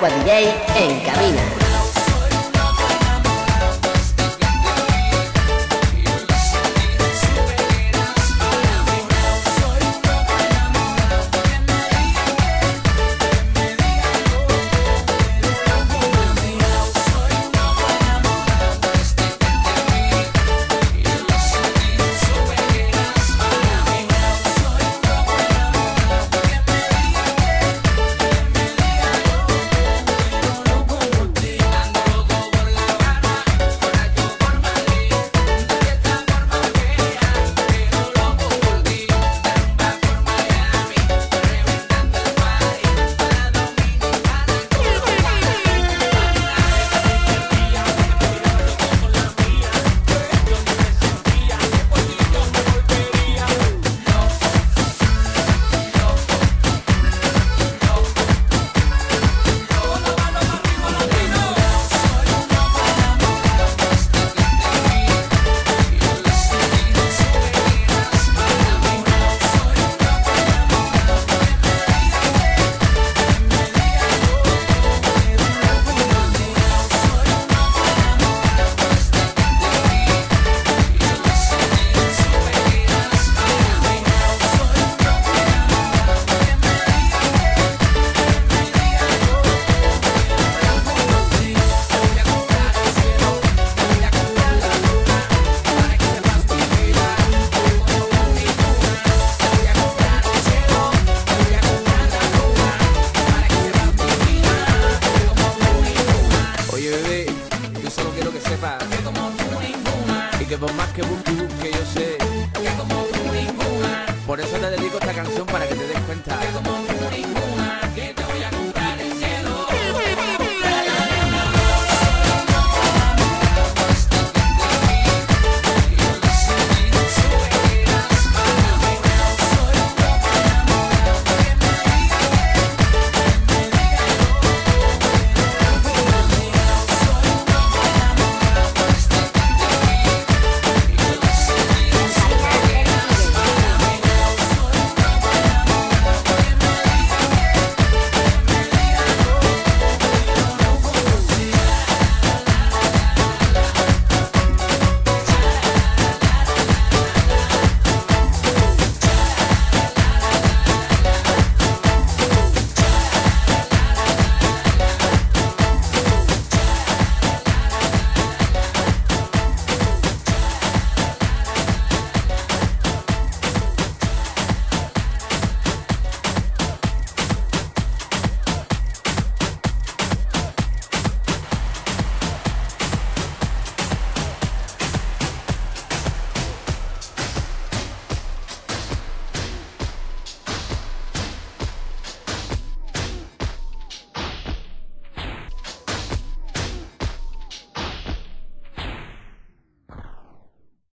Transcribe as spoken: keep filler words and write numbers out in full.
Aqua D J en cabina. Por eso te dedico esta canción para que te des cuenta que como tú ninguna, que te voy a